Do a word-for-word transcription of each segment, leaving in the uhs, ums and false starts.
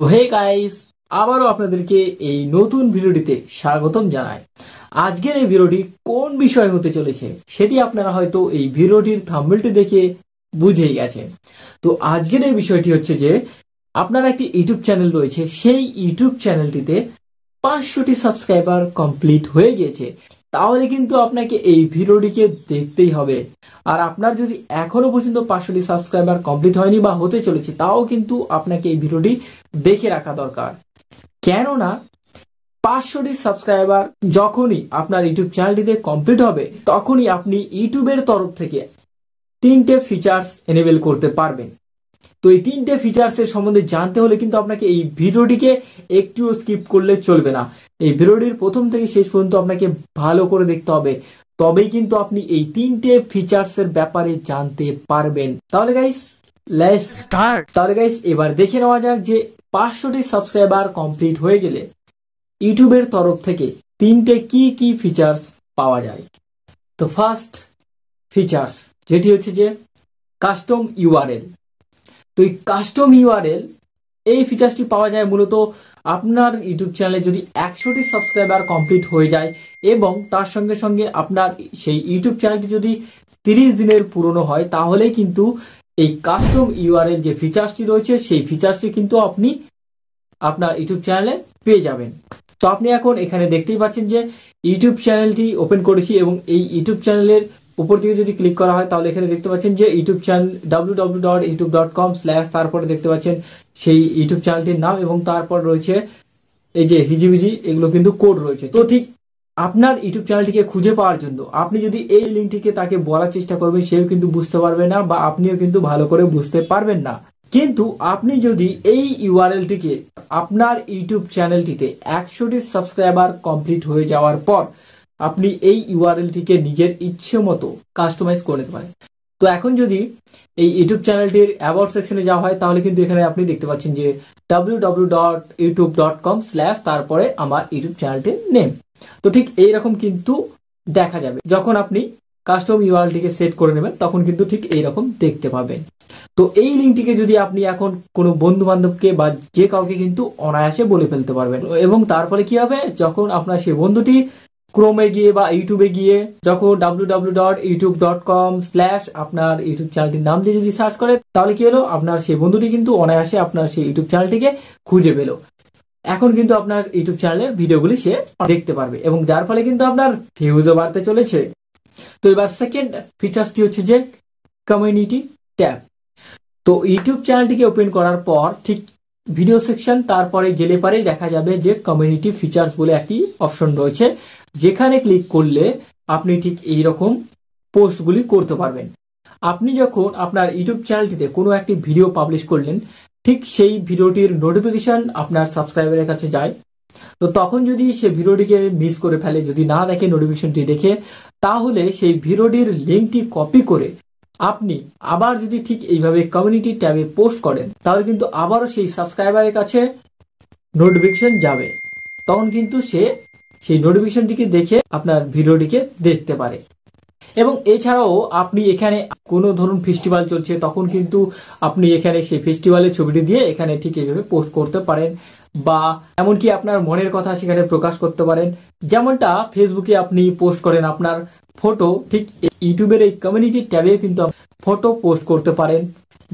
तो hey guys আবারো আপনাদেরকে এই নতুন ভিডিওটিতে স্বাগতম জানাই। আজকের এই ভিডিওটি কোন বিষয় হতে চলেছে সেটি আপনারা হয়তো এই ভিডিওটির থাম্বনেলটি দেখে বুঝে গেছেন। তো আজকের এই বিষয়টি হচ্ছে যে আপনার একটি ইউটিউব চ্যানেল রয়েছে, সেই ইউটিউব চ্যানেলটিতে পাঁচশোটি সাবস্ক্রাইবার কমপ্লিট হয়ে গিয়েছে, তাহলে কিন্তু আপনাকে এই ভিডিওটিকে দেখতেই হবে। আর আপনার যদি এখনো পর্যন্ত পাঁচশোটি সাবস্ক্রাইবার কমপ্লিট হয়নি বা হতে চলেছে, তাও কিন্তু আপনাকে এই ভিডিওটি দেখে রাখা দরকার। কেননা পাঁচশোটি সাবস্ক্রাইবার যখনই আপনার ইউটিউব চ্যানেলটিতে কমপ্লিট হবে, তখনই আপনি ইউটিউবের তরফ থেকে তিনটে ফিচার্স এনেবেল করতে পারবেন। তো এই তিনটে ফিচার্সের সম্বন্ধে জানতে হলে কিন্তু আপনাকে এই ভিডিওটিকে একটুও স্কিপ করলে চলবে না। এই ভিডিওটির প্রথম থেকে শেষ পর্যন্ত আপনাকে ভালো করে দেখতে হবে, তবেই কিন্তু আপনি এই তিনটে ফিচার্সের ব্যাপারে জানতে পারবেন। তাহলে গাইস লেটস স্টার্ট। তাহলে গাইস এবার দেখে নেওয়া যাক যে পাঁচশোটি সাবস্ক্রাইবার কমপ্লিট হয়ে গেলে ইউটিউবের তরফ থেকে তিনটে কি কি ফিচার্স পাওয়া যায়। তো ফার্স্ট ফিচার্স যেটি হচ্ছে যে কাস্টম ইউআরএল। তো এই কাস্টম ইউআরএল এই ফিচার্সটি পাওয়া যায় মূলত আপনার ইউটিউব চ্যানেলে যদি একশোটি সাবস্ক্রাইবার কমপ্লিট হয়ে যায় এবং তার সঙ্গে সঙ্গে আপনার সেই ইউটিউব চ্যানেলটি যদি তিরিশ দিনের পুরনো হয়, তাহলে কিন্তু এই কাস্টম ইউআরএল যে ফিচার্সটি রয়েছে সেই ফিচার্সটি কিন্তু আপনি আপনার ইউটিউব চ্যানেলে পেয়ে যাবেন। তো আপনি এখন এখানে দেখতেই পাচ্ছেন যে ইউটিউব চ্যানেলটি ওপেন করেছি এবং এই ইউটিউব চ্যানেলের উপর দিকে যদি ক্লিক করা হয় তাহলে এখানে দেখতে পাচ্ছেন যে YouTube channel W W W dot YouTube dot com slash তারপরে দেখতে পাচ্ছেন সেই ইউটিউব চ্যানেলটির নাম এবং তারপর রয়েছে এই যে হিজিবিজি, এগুলো কিন্তু কোড রয়েছে। তো ঠিক আপনার ইউটিউব চ্যানেলটিকে খুঁজে পাওয়ার জন্য আপনি যদি এই লিঙ্কটিকে তাকে বলার চেষ্টা করবেন, সেও কিন্তু বুঝতে পারবে না বা আপনিও কিন্তু ভালো করে বুঝতে পারবেন না। কিন্তু আপনি যদি এই ইউআরএলটিকে আপনার ইউটিউব চ্যানেলটিতে একশোটি সাবস্ক্রাইবার কমপ্লিট হয়ে যাওয়ার পর আপনি এই ইউআরএলটিকে নিজের ইচ্ছে মতো কাস্টমাইজ করে নিতে পারেন। তো এখন যদি এই ইউটিউব চ্যানেলটির অ্যাবাউট সেকশনে যাওয়া হয় তাহলে কিন্তু এখানে আপনি দেখতে পাচ্ছেন যে W W W dot YouTube dot com slash তারপরে আমার ইউটিউব চ্যানেলটির নেম। তো ঠিক এইরকম কিন্তু দেখা যাবে। যখন আপনি কাস্টম ইউআরএলটিকে সেট করে নেবেন তখন কিন্তু ঠিক এইরকম দেখতে পাবেন। তো এই লিঙ্কটিকে যদি আপনি এখন কোনো বন্ধু বান্ধবকে বা যে কাউকে কিন্তু অনায়াসে বলে ফেলতে পারবেন এবং তারপরে কি হবে, যখন আপনার সেই বন্ধুটি ক্রোমে গিয়ে বা ইউটিউবে গিয়ে যখন W W W dot YouTube dot com slash আপনার ইউটিউব চ্যানেলটির নাম দিয়ে যদি সার্চ করে, তাহলে কি হলো, আপনার সেই বন্ধুটি কিন্তু অনায়াসে আপনার সেই ইউটিউব চ্যানেলটিকে খুঁজে পেল। এখন কিন্তু আপনার ইউটিউব চ্যানেলের ভিডিওগুলি সে দেখতে পারবে এবং যার ফলে কিন্তু আপনার ভিউজও বাড়তে চলেছে। তো এবার সেকেন্ড ফিচার্সটি হচ্ছে যে কমিউনিটি ট্যাব। তো ইউটিউব চ্যানেলটিকে ওপেন করার পর ঠিক ভিডিও সেকশন তারপরে গেলে পরেই দেখা যাবে যে কমিউনিটি ফিচার্স বলে একটি অপশন রয়েছে, যেখানে ক্লিক করলে আপনি ঠিক এইরকম পোস্টগুলি করতে পারবেন। আপনি যখন আপনার ইউটিউব চ্যানেলটিতে কোনো একটি ভিডিও পাবলিশ করলেন, ঠিক সেই ভিডিওটির নোটিফিকেশন আপনার সাবস্ক্রাইবারের কাছে যায়। তো তখন যদি সে ভিডিওটিকে মিস করে ফেলে, যদি না দেখে নোটিফিকেশনটি দেখে, তাহলে সেই ভিডিওটির লিঙ্কটি কপি করে আপনি আবার যদি ঠিক এইভাবে কমিউনিটি ট্যাবে পোস্ট করেন, তাহলে কিন্তু আবারও সেই সাবস্ক্রাইবারের কাছে নোটিফিকেশন যাবে। তখন কিন্তু সে সেই নোটিফিকেশনটিকে দেখে আপনার ভিডিওটিকে দেখতে পারে। এবং এছাড়াও আপনি এখানে কোনো ধরুন ফেস্টিভ্যাল চলছে, তখন কিন্তু আপনি এখানে সেই ফেস্টিভ্যালের ছবিটি দিয়ে এখানে ঠিক এইভাবে পোস্ট করতে পারেন বা এমনকি আপনার মনের কথা সেখানে প্রকাশ করতে পারেন। যেমনটা ফেসবুকে আপনি পোস্ট করেন আপনার ফটো, ঠিক ইউটিউবের এই কমিউনিটি ট্যাবে কিন্তু ফটো পোস্ট করতে পারেন।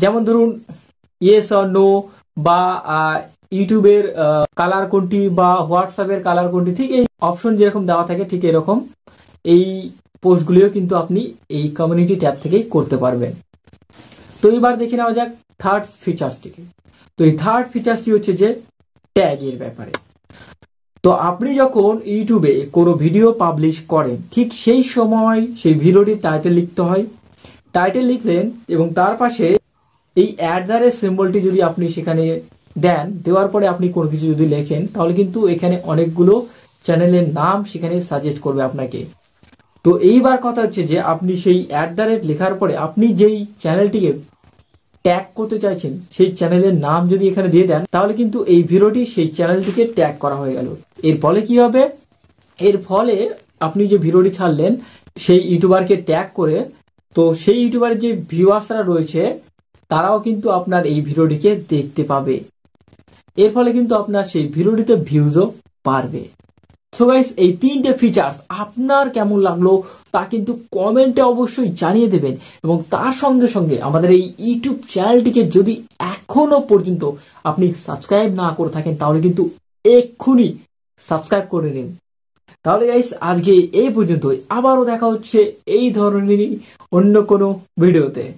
যেমন ধরুন ইয়েস অর নো বা ইউটিউবের কালার কোনটি বা হোয়াটসঅ্যাপের কালার কোনটি, ঠিক এই অপশন যেরকম দেওয়া থাকে ঠিক এরকম এই পোস্টগুলিও কিন্তু আপনি এই কমিউনিটি ট্যাব থেকেই করতে পারবেন। তো এবার দেখে নেওয়া যাক থার্ড ফিচার্সটিকে। তো এই থার্ড ফিচার্সটি হচ্ছে যে ট্যাগের ব্যাপারে। তো আপনি যখন ইউটিউবে কোনো ভিডিও পাবলিশ করেন, ঠিক সেই সময় সেই ভিডিওটির টাইটেল লিখতে হয়। টাইটেল লিখলেন এবং তার পাশে এই অ্যাট দ্য রেট সিম্বলটি যদি আপনি সেখানে দেন, দেওয়ার পরে আপনি কোনো কিছু যদি লেখেন, তাহলে কিন্তু এখানে অনেকগুলো চ্যানেলের নাম সেখানে সাজেস্ট করবে আপনাকে। তো এইবার কথা হচ্ছে যে আপনি সেই অ্যাট দ্য রেট লেখার পরে আপনি যেই চ্যানেলটিকে ট্যাগ করতে চাইছেন সেই চ্যানেলের নাম যদি এখানে দিয়ে দেন, তাহলে কিন্তু এই ভিডিওটি সেই চ্যানেলটিকে ট্যাগ করা হয়ে গেল। এর ফলে কি হবে, এর ফলে আপনি যে ভিডিওটি ছাড়লেন সেই ইউটিউবারকে ট্যাগ করে, তো সেই ইউটিউবারের যে ভিউয়ার্সরা রয়েছে তারাও কিন্তু আপনার এই ভিডিওটিকে দেখতে পাবে। एर फले किन्तु आपनार सेई भिडियोटिते भिउजो पारबे। सो गाइस एई तीनटे फीचार्स आपनार केमन लागलो ता किन्तु कमेंटे अवश्यई जानिये देबेन एबं तार संगे संगे आमादेर एई यूट्यूब चैनलटिके जोदि एखोनो पर्यन्त आपनि सबस्क्राइब ना करे थाकेन ताहले किन्तु एखुनी सबस्क्राइब करे निन। তাহলে গাইস আজকে এই পর্যন্তই, আবারো দেখা হচ্ছে এই ধরনেরই অন্য কোনো ভিডিওতে।